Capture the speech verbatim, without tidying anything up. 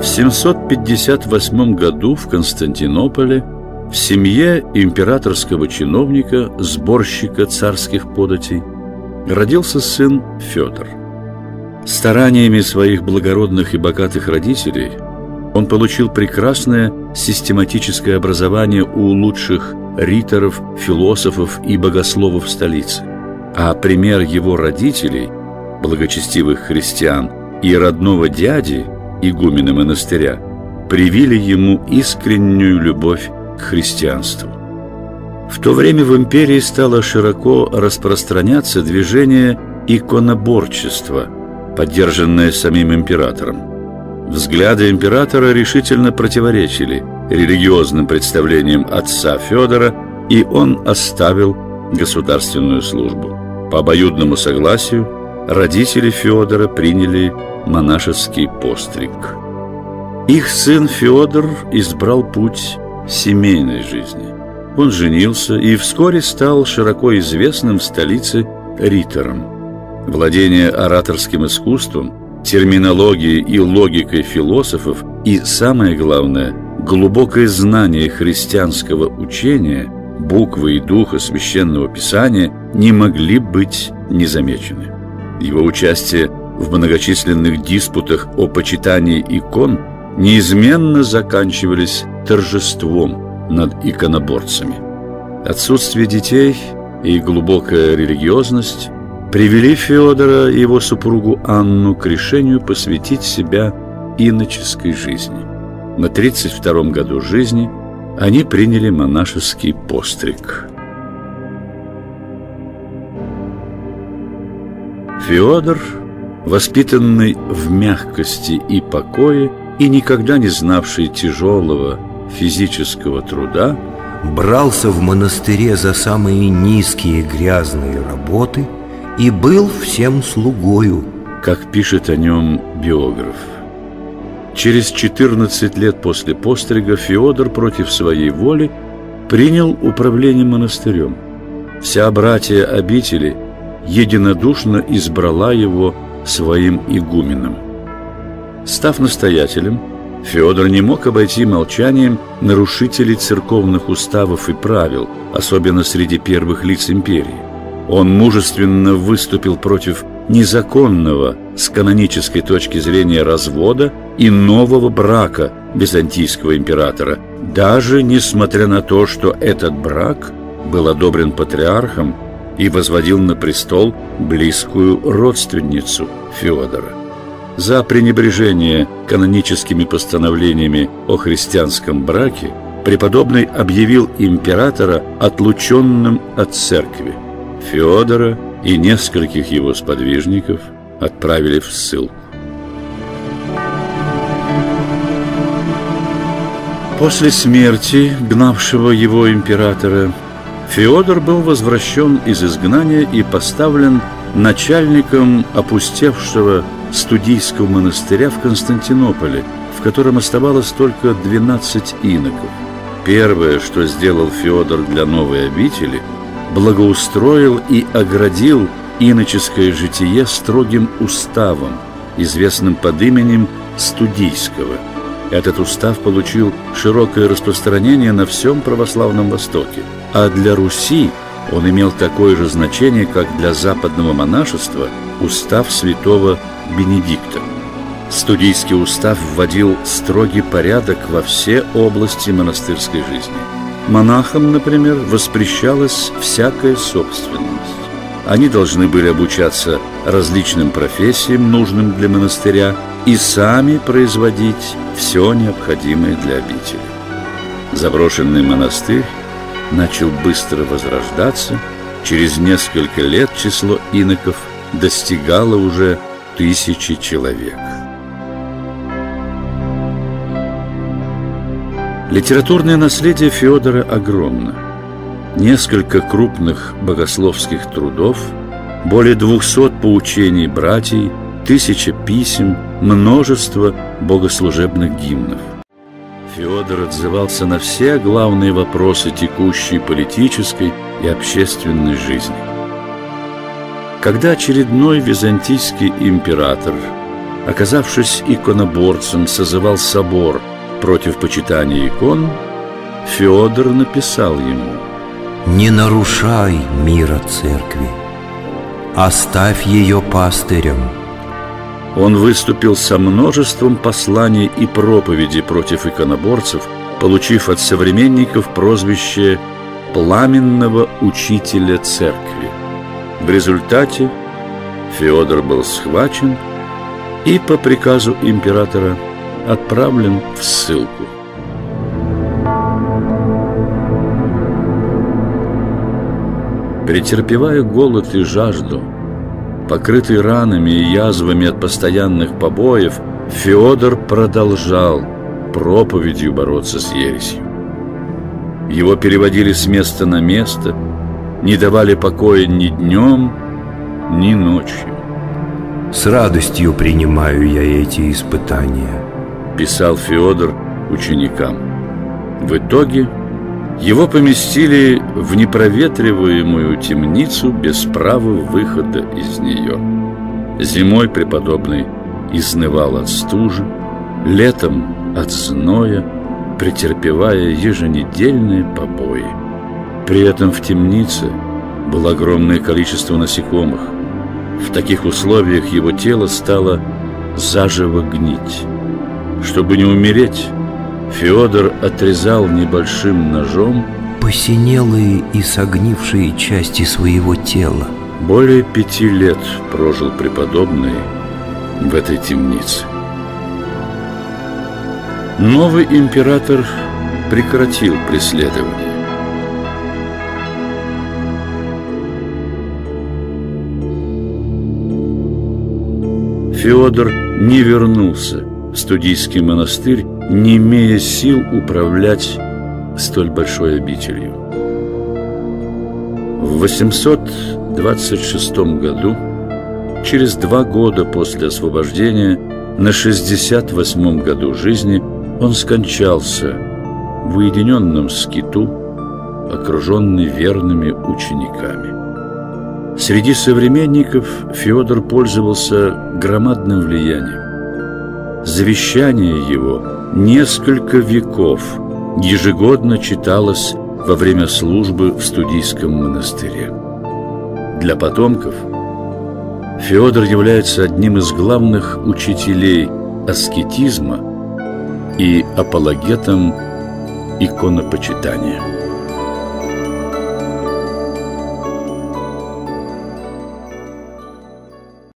В семьсот пятьдесят восьмом году в Константинополе в семье императорского чиновника, сборщика царских податей, родился сын Феодор. Стараниями своих благородных и богатых родителей он получил прекрасное систематическое образование у лучших риторов, философов и богословов столицы. А пример его родителей, благочестивых христиан, и родного дяди, игумена монастыря, привили ему искреннюю любовь к христианству. В то время в империи стало широко распространяться движение иконоборчества, поддержанное самим императором. Взгляды императора решительно противоречили религиозным представлениям отца Феодора, и он оставил государственную службу. По обоюдному согласию родители Феодора приняли монашеский постриг. Их сын Феодор избрал путь семейной жизни. Он женился и вскоре стал широко известным в столице ритором. Владение ораторским искусством, терминологией и логикой философов и, самое главное, глубокое знание христианского учения, буквы и духа священного писания не могли быть незамечены. Его участие в многочисленных диспутах о почитании икон неизменно заканчивались торжеством над иконоборцами. Отсутствие детей и глубокая религиозность привели Феодора и его супругу Анну к решению посвятить себя иноческой жизни. На тридцать втором году жизни они приняли монашеский постриг. Феодор, воспитанный в мягкости и покое и никогда не знавший тяжелого физического труда, брался в монастыре за самые низкие грязные работы и был всем слугою, как пишет о нем биограф. Через четырнадцать лет после пострига Феодор против своей воли принял управление монастырем. Вся братия обители единодушно избрала его своим игуменом. Став настоятелем, Феодор не мог обойти молчанием нарушителей церковных уставов и правил, особенно среди первых лиц империи. Он мужественно выступил против незаконного с канонической точки зрения развода и нового брака византийского императора, даже несмотря на то, что этот брак был одобрен патриархом и возводил на престол близкую родственницу Феодора. За пренебрежение каноническими постановлениями о христианском браке преподобный объявил императора отлученным от церкви. Феодора и нескольких его сподвижников отправили в ссылку. После смерти гнавшего его императора Феодор был возвращен из изгнания и поставлен начальником опустевшего Студийского монастыря в Константинополе, в котором оставалось только двенадцать иноков. Первое, что сделал Феодор для новой обители, благоустроил и оградил иноческое житие строгим уставом, известным под именем Студийского. Этот устав получил широкое распространение на всем православном Востоке, а для Руси он имел такое же значение, как для западного монашества устав святого Бенедикта. Студийский устав вводил строгий порядок во все области монастырской жизни. Монахам, например, воспрещалась всякая собственность. Они должны были обучаться различным профессиям, нужным для монастыря, и сами производить все необходимое для обители. Заброшенный монастырь начал быстро возрождаться. Через несколько лет число иноков достигало уже тысячи человек. Литературное наследие Феодора огромно. Несколько крупных богословских трудов, более двухсот поучений братьев, тысяча писем, множество богослужебных гимнов. Феодор отзывался на все главные вопросы текущей политической и общественной жизни. Когда очередной византийский император оказавшись иконоборцем, созывал собор против почитания икон, Феодор написал ему: «Не нарушай мира церкви, оставь ее пастырем». Он выступил со множеством посланий и проповедей против иконоборцев, получив от современников прозвище «пламенного учителя церкви». В результате Феодор был схвачен и по приказу императора отправлен в ссылку. Претерпевая голод и жажду, покрытый ранами и язвами от постоянных побоев, Феодор продолжал проповедью бороться с ересью. Его переводили с места на место, не давали покоя ни днем, ни ночью. «С радостью принимаю я эти испытания», – писал Феодор ученикам. В итоге его поместили в непроветриваемую темницу без права выхода из нее. Зимой преподобный изнывал от стужи, летом от зноя, претерпевая еженедельные побои. При этом в темнице было огромное количество насекомых. В таких условиях его тело стало заживо гнить. Чтобы не умереть, Феодор отрезал небольшим ножом посинелые и согнившие части своего тела. Более пяти лет прожил преподобный в этой темнице. Новый император прекратил преследование. Феодор не вернулся в Студийский монастырь, не имея сил управлять столь большой обителью. В восемьсот двадцать шестом году, через два года после освобождения, на шестьдесят восьмом году жизни, он скончался в уединенном скиту, окруженный верными учениками. Среди современников Феодор пользовался громадным влиянием. Завещание его несколько веков ежегодно читалось во время службы в Студийском монастыре. Для потомков Феодор является одним из главных учителей аскетизма и апологетом иконопочитания.